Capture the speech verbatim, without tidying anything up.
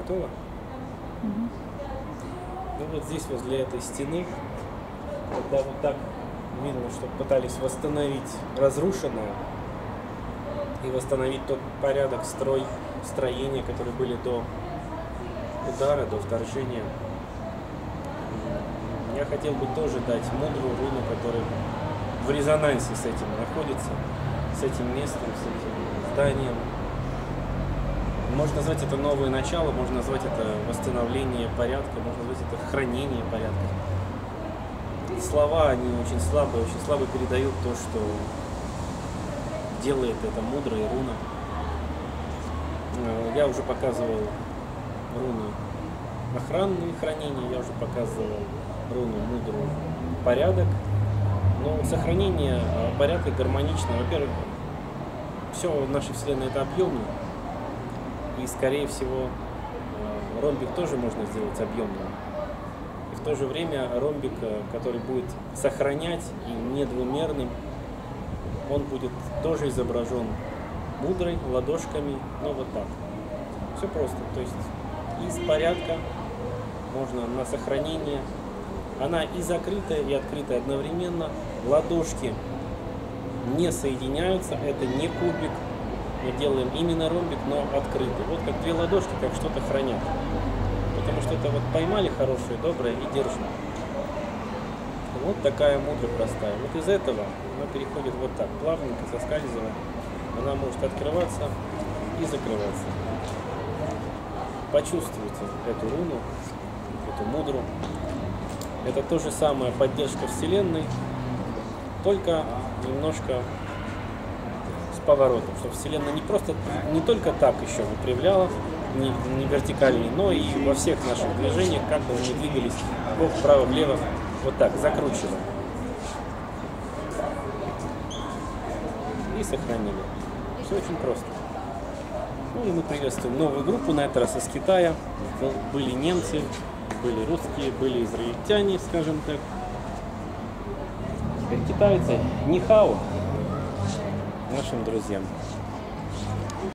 Готово? Угу. Ну вот здесь, возле этой стены, когда вот так видно, что пытались восстановить разрушенное и восстановить тот порядок строй, строения, которые были до удара, до вторжения. Я хотел бы тоже дать мудрую руну, которая в резонансе с этим находится, с этим местом, с этим зданием. Можно назвать это новое начало, можно назвать это восстановление порядка, можно назвать это хранение порядка. Слова, они очень слабые, очень слабо передают то, что делает эта мудрая руна. Я уже показывал руну охранные хранения, я уже показывал руну мудрую порядок. Но сохранение порядка гармонично. Во-первых, все в нашей Вселенной это объемно. И, скорее всего, ромбик тоже можно сделать объемным. И в то же время ромбик, который будет сохранять и не двумерным, он будет тоже изображен мудрой, ладошками, но вот так. Все просто. То есть из порядка можно на сохранение. Она и закрытая, и открытая одновременно. Ладошки не соединяются, это не кубик. Мы делаем именно ромбик, но открытый. Вот как две ладошки, как что-то хранят. Потому что это вот поймали хорошее, доброе и держим. Вот такая мудра простая. Вот из этого она переходит вот так, плавненько соскальзывая. Она может открываться и закрываться. Почувствуйте эту руну, эту мудру. Это то же самое поддержка Вселенной, только немножко поворотом, чтобы Вселенная не просто не только так еще выпрямляла, не, не вертикальный, но и во всех наших движениях, как бы мы не двигались бок, вправо, влево, вот так, закручиваем. И сохранили. Все очень просто. Ну и мы приветствуем новую группу, на этот раз из Китая. Были немцы, были русские, были израильтяне, скажем так. Теперь китайцы. Нихао. Нашим друзьям.